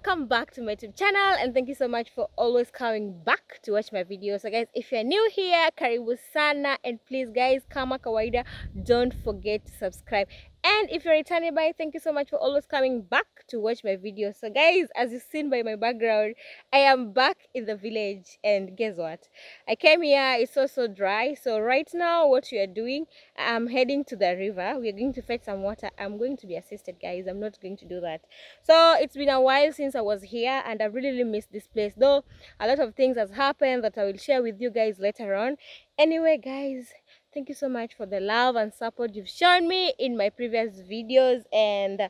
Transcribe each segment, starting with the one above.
welcome back to my YouTube channel, and thank you so much for always coming back to watch my videos. So guys, if you're new here, karibu sana, and please guys, kama kawaida, don't forget to subscribe. And if you're returning by, thank you so much for always coming back to watch my videos. So guys, as you've seen by my background, I am back in the village, and guess what, I came here, it's so dry. So right now what we are doing, I'm heading to the river. We're going to fetch some water. I'm going to be assisted, guys. I'm not going to do that. So it's been a while since I was here, and I really missed this place, though a lot of things has happened that I will share with you guys later on. Anyway guys, thank you so much for the love and support you've shown me in my previous videos, and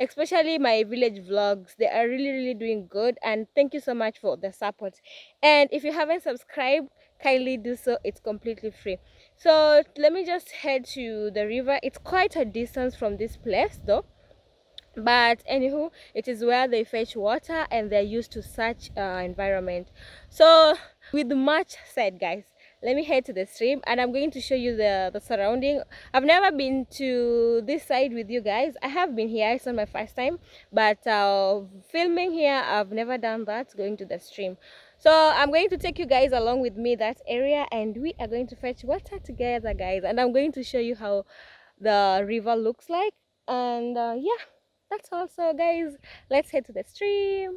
especially my village vlogs. They are really doing good, and thank you so much for the support. And if you haven't subscribed, kindly do so. It's completely free. So let me just head to the river. It's quite a distance from this place though, but anywho, it is where they fetch water, and they're used to such environment. So with much said guys, let me head to the stream, and I'm going to show you the surrounding. I've never been to this side with you guys. I have been here, it's not my first time, but filming here, I've never done that, going to the stream. So I'm going to take you guys along with me that area, and we are going to fetch water together guys, and I'm going to show you how the river looks like. And yeah, that's all. So guys, let's head to the stream.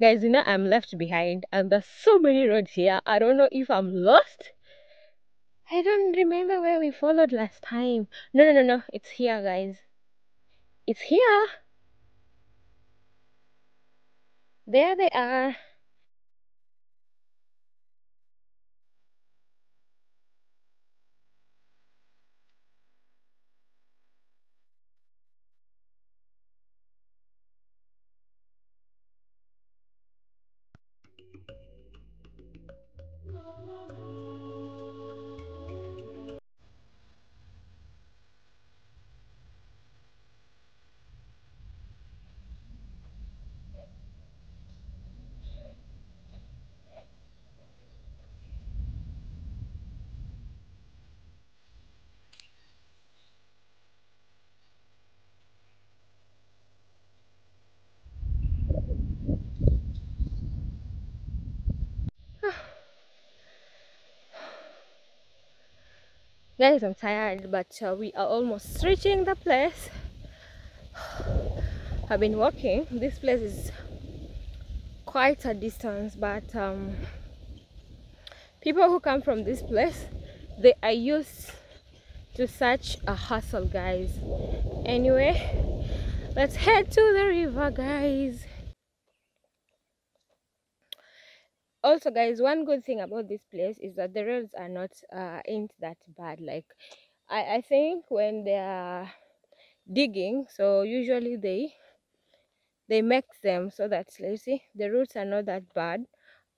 Guys, you know, I'm left behind, and there's so many roads here. I don't know if I'm lost. I don't remember where we followed last time. No, it's here guys, it's here. There they are. Guys, I'm tired, but we are almost reaching the place. I've been walking. This place is quite a distance, but people who come from this place, they are used to such a hustle guys. Anyway, let's head to the river guys. Also guys, one good thing about this place is that the roads are not ain't that bad. Like I think when they are digging, so usually they make them so that, let's see, the roads are not that bad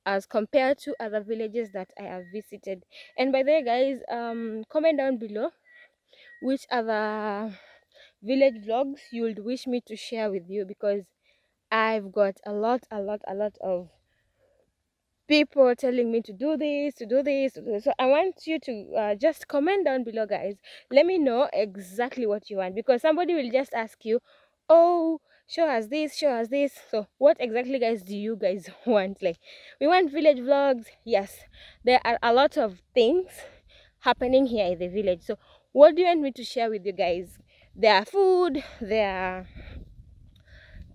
as compared to other villages that I have visited. And by the way guys, comment down below which other village vlogs you would wish me to share with you, because I've got a lot of people telling me to do this, to do this. So I want you to just comment down below guys. Let me know exactly what you want, because somebody will just ask you, oh, show us this, show us this. So what exactly guys do you guys want? Like, we want village vlogs. Yes, there are a lot of things happening here in the village. So what do you want me to share with you guys? Their food, their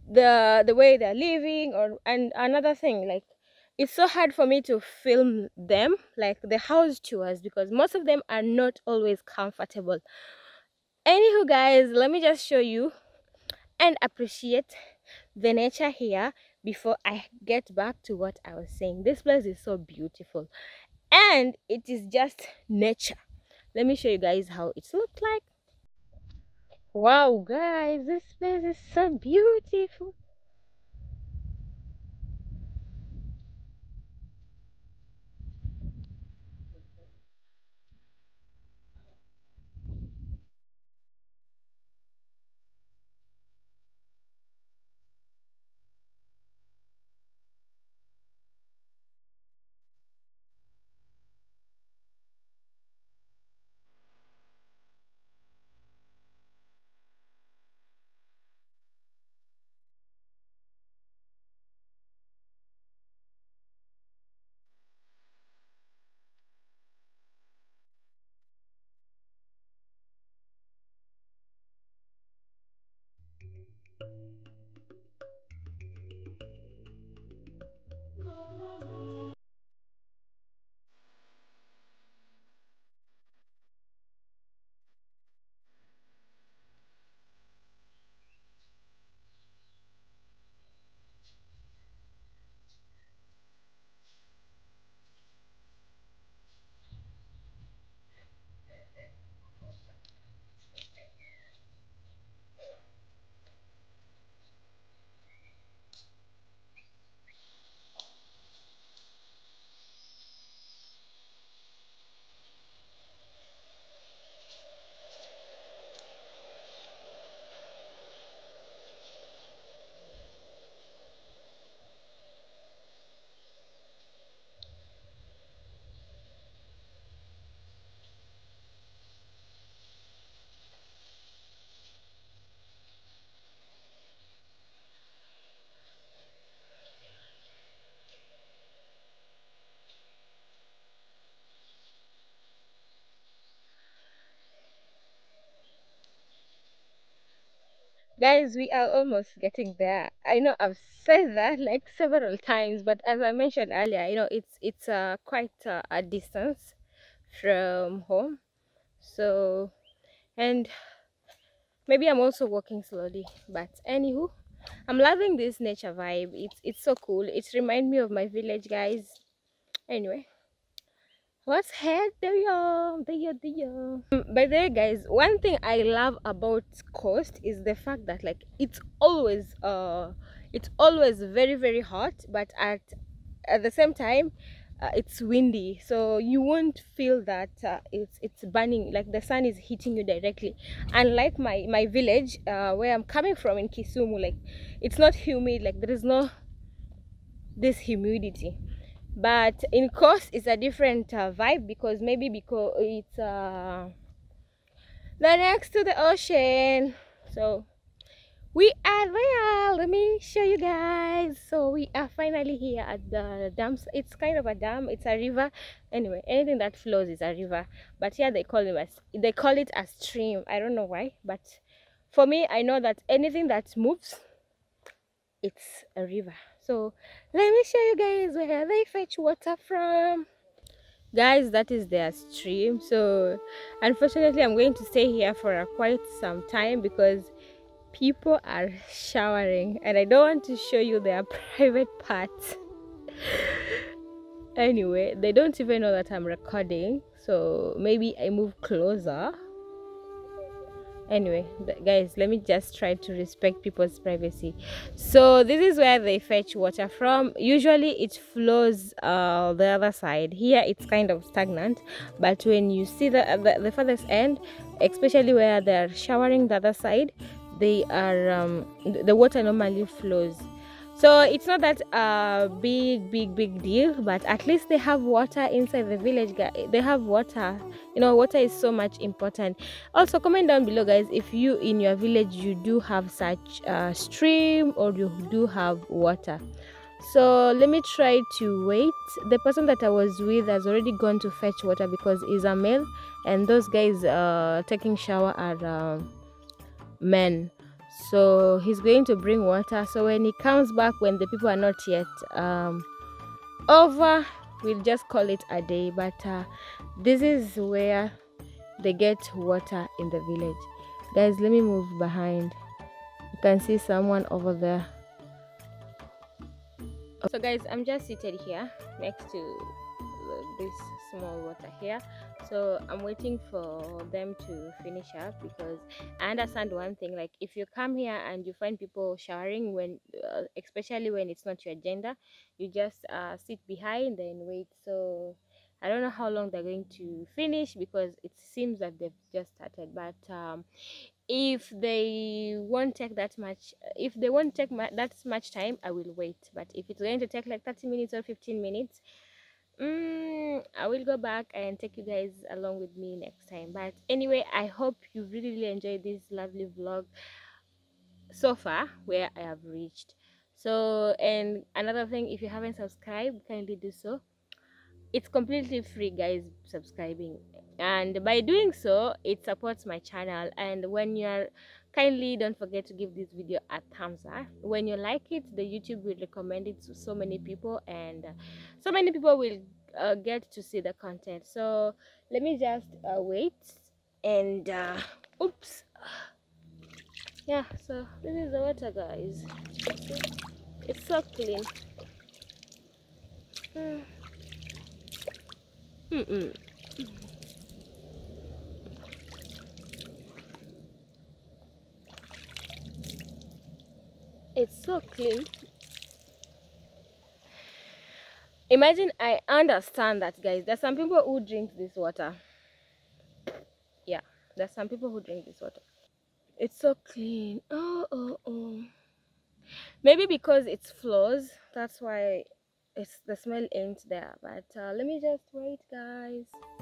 the way they're living, or and another thing, like, it's so hard for me to film them, like the house tours, because most of them are not always comfortable. Anywho guys, let me just show you and appreciate the nature here before I get back to what I was saying. This place is so beautiful, and it is just nature. Let me show you guys how it looked like. Wow, guys, this place is so beautiful. Guys, we are almost getting there. I know I've said that like several times, but as I mentioned earlier, you know, it's quite a distance from home. So, and maybe I'm also walking slowly, but anywho, I'm loving this nature vibe. It's so cool. It reminds me of my village, guys. Anyway, let's head there. By the way, guys, one thing I love about Coast is the fact that like it's always very, very hot, but at the same time it's windy, so you won't feel that it's burning, like the sun is hitting you directly, unlike my village where I'm coming from in Kisumu. Like, it's not humid, like there is no this humidity. But in Coast it's a different vibe, because it's the next to the ocean. So we are there. Let me show you guys. So we are finally here at the dams. It's kind of a dam, it's a river. Anyway, anything that flows is a river, but here they call it a stream. I don't know why, but for me, I know that anything that moves, it's a river. So let me show you guys where they fetch water from. Guys, that is their stream. So unfortunately, I'm going to stay here for quite some time because people are showering and I don't want to show you their private parts. Anyway, they don't even know that I'm recording, so maybe I move closer. Anyway, guys, let me just try to respect people's privacy. So this is where they fetch water from. Usually it flows the other side. Here it's kind of stagnant, but when you see the furthest end, especially where they're showering the other side, the water normally flows. So it's not that big deal, but at least they have water inside the village, guys. They have water. You know, water is so much important. Also, comment down below, guys, if you in your village you do have such a stream or you do have water. So let me try to wait. The person that I was with has already gone to fetch water because he's a male, and those guys taking shower are men. So he's going to bring water, so when he comes back, when the people are not yet over, we'll just call it a day. But this is where they get water in the village, guys. Let me move behind. You can see someone over there So guys, I'm just seated here next to this small water here, so I'm waiting for them to finish up, because I understand one thing, like if you come here and you find people showering when especially when it's not your agenda, you just sit behind and wait. So I don't know how long they're going to finish, because it seems that they've just started, but if they won't take that much, time, I will wait. But if it's going to take like 30 minutes or 15 minutes, I will go back and take you guys along with me next time. But anyway, I hope you really enjoyed this lovely vlog so far, where I have reached. So, and another thing, if you haven't subscribed, kindly do so. It's completely free, guys, subscribing, and by doing so it supports my channel. And when you're kindly, don't forget to give this video a thumbs up. When you like it, the YouTube will recommend it to so many people, and so many people will get to see the content. So let me just wait and oops, yeah, so this is the water, guys. It's so clean. It's so clean. Imagine, I understand that, guys. There's some people who drink this water. Yeah, there's some people who drink this water. It's so clean. Oh. Maybe because it flows, that's why. It's the smell ain't there, but let me just wait, guys.